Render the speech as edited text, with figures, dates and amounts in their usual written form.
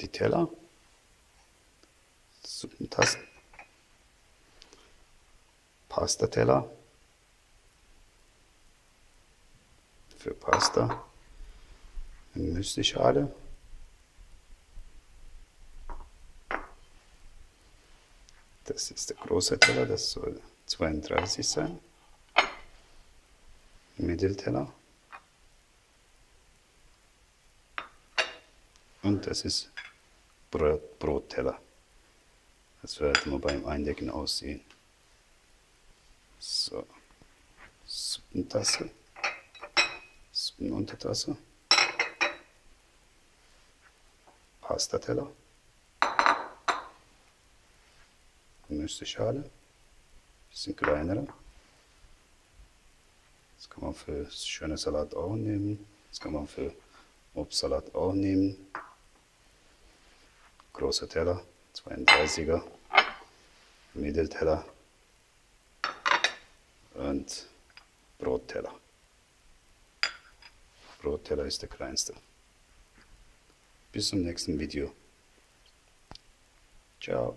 die Teller, Suppentassen, Pastateller für Pasta, eine Müslischale, das ist der große Teller, das soll 32 sein, Mittelteller, und das ist Brotteller. Das wird man beim Eindecken aussehen. So, Suppentasse, Suppenuntertasse, Pastateller, Müslischale, bisschen kleinere. Das kann man für schöne Salat auch nehmen, das kann man für Obstsalat auch nehmen. Großer Teller, 32er, Mittelteller und Brotteller. Brotteller ist der kleinste. Bis zum nächsten Video. Ciao.